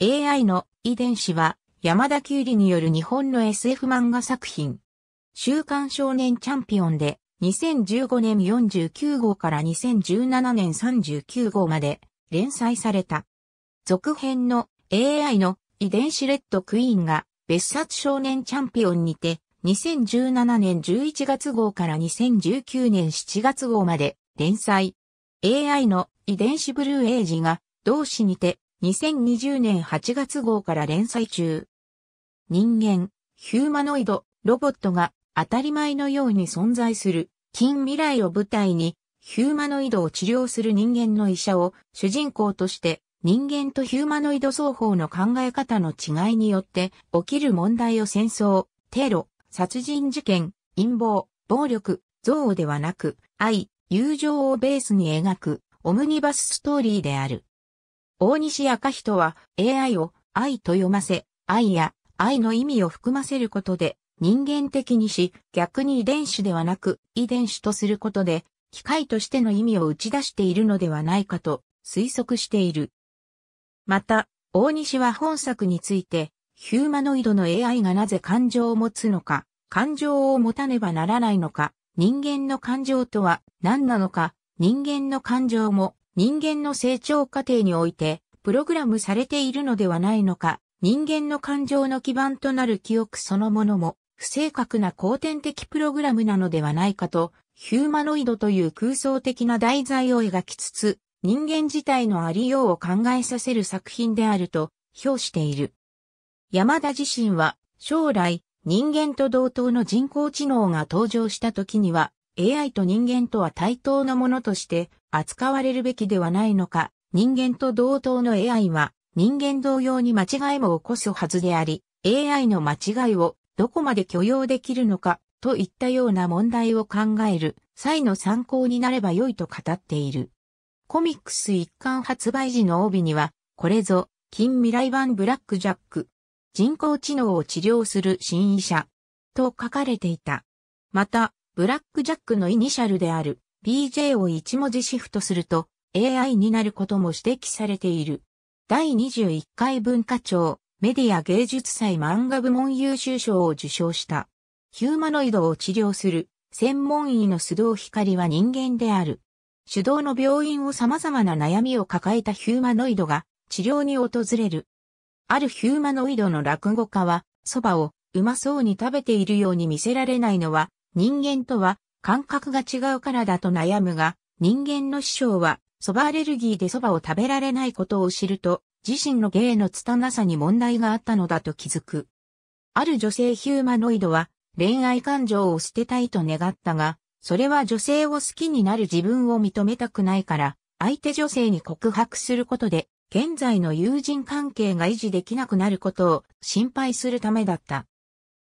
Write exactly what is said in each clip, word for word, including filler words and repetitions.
エーアイ の遺伝子は山田キュウリによる日本の エスエフ 漫画作品。週刊少年チャンピオンでにせんじゅうごねんよんじゅうきゅうごうからにせんじゅうななねんさんじゅうきゅうごうまで連載された。続編の エーアイ の遺伝子レッドクイーンが別冊少年チャンピオンにてにせんじゅうななねんじゅういちがつごうからにせんじゅうきゅうねんしちがつごうまで連載。エーアイ の遺伝子ブルーエイジが同誌にてにせんにじゅうねんはちがつごうから連載中。人間、ヒューマノイド、ロボットが当たり前のように存在する近未来を舞台にヒューマノイドを治療する人間の医者を主人公として人間とヒューマノイド双方の考え方の違いによって起きる問題を戦争、テロ、殺人事件、陰謀、暴力、憎悪ではなく愛、友情をベースに描くオムニバスストーリーである。大西暁仁は エーアイ を愛と読ませ、愛や愛の意味を含ませることで人間的にし、逆に遺伝子ではなく遺伝子とすることで、機械としての意味を打ち出しているのではないかと推測している。また、大西は本作について、ヒューマノイドの エーアイ がなぜ感情を持つのか、感情を持たねばならないのか、人間の感情とは何なのか、人間の感情も人間の成長過程において、プログラムされているのではないのか、人間の感情の基盤となる記憶そのものも、不正確な後天的プログラムなのではないかと、ヒューマノイドという空想的な題材を描きつつ、人間自体のありようを考えさせる作品であると評している。山田自身は、将来、人間と同等の人工知能が登場した時には、エーアイ と人間とは対等のものとして扱われるべきではないのか、人間と同等の エーアイ は、人間同様に間違いも起こすはずであり、エーアイ の間違いを、どこまで許容できるのかといったような問題を考える際の参考になれば良いと語っている。コミックス一巻発売時の帯には、これぞ近未来版ブラックジャック、人工知能を治療する新医者と書かれていた。また、ブラックジャックのイニシャルである ビージェー を一文字シフトすると エーアイ になることも指摘されている。第にじゅういっかい文化庁メディア芸術祭漫画部門優秀賞を受賞した。ヒューマノイドを治療する専門医の須藤光は人間である。主導の病院を様々な悩みを抱えたヒューマノイドが治療に訪れる。あるヒューマノイドの落語家は、蕎麦をうまそうに食べているように見せられないのは人間とは感覚が違うからだと悩むが、人間の師匠は蕎麦アレルギーで蕎麦を食べられないことを知ると、自身の芸の拙さに問題があったのだと気づく。ある女性ヒューマノイドは恋愛感情を捨てたいと願ったが、それは女性を好きになる自分を認めたくないから、相手女性に告白することで、現在の友人関係が維持できなくなることを心配するためだった。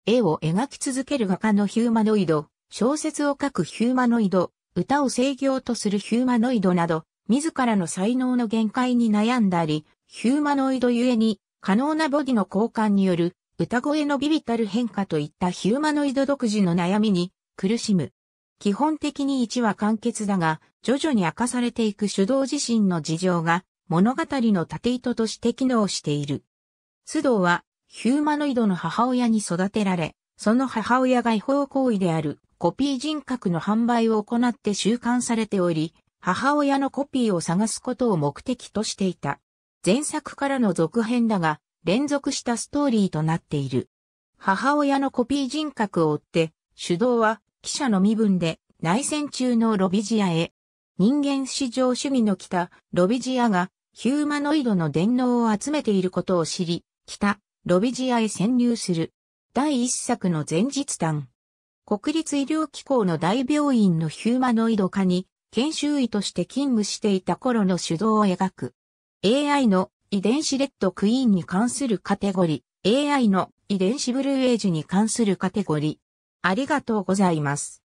絵を描き続ける画家のヒューマノイド、小説を書くヒューマノイド、歌を声業とするヒューマノイドなど、自らの才能の限界に悩んだり、ヒューマノイドゆえに可能なボディの交換による歌声の微々たる変化といったヒューマノイド独自の悩みに苦しむ。基本的にいちわ完結だが徐々に明かされていく主導自身の事情が物語の縦糸として機能している。須藤はヒューマノイドの母親に育てられ、その母親が違法行為であるコピー人格の販売を行って収監されており、母親のコピーを探すことを目的としていた。前作からの続編だが、連続したストーリーとなっている。母親のコピー人格を追って、主導は記者の身分で内戦中のロビジアへ。人間至上主義の北、ロビジアがヒューマノイドの電脳を集めていることを知り、北、ロビジアへ潜入する。第一作の前日談。国立医療機構の大病院のヒューマノイド科に研修医として勤務していた頃の主導を描く。エーアイ の遺伝子レッドクイーンに関するカテゴリー、エーアイ の遺伝子ブルーエイジに関するカテゴリー。ありがとうございます。